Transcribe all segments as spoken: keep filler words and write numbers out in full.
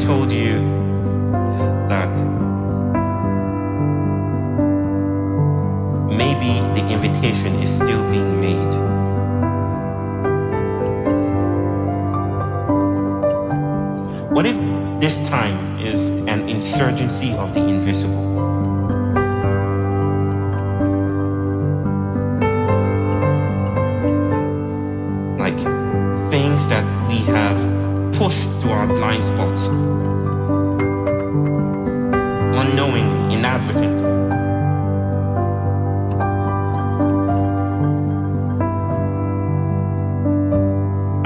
told you that maybe the invitation is still being made. What if this time is an insurgency of the invisible? Like things that we have pushed to our blind spots, unknowingly, inadvertently.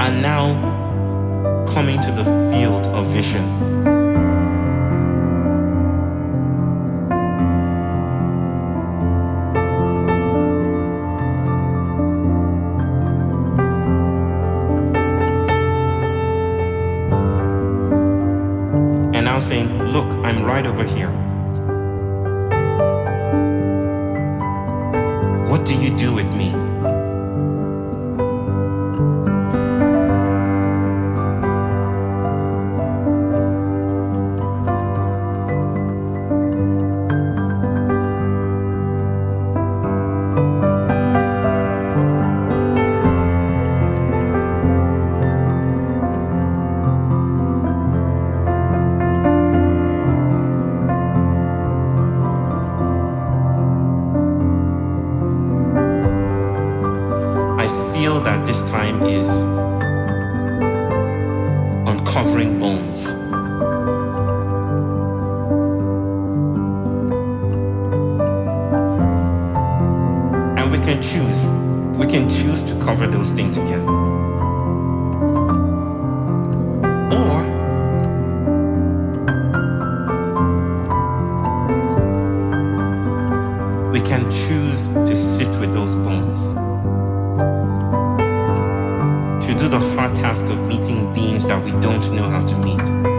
And now coming to the field of vision. And now saying, look, I'm right over here. What do you do with me? That this time is uncovering bones. And we can choose, we can choose to cover those things again. Or we can choose to sit with those bones. To do the hard task of meeting beings that we don't know how to meet.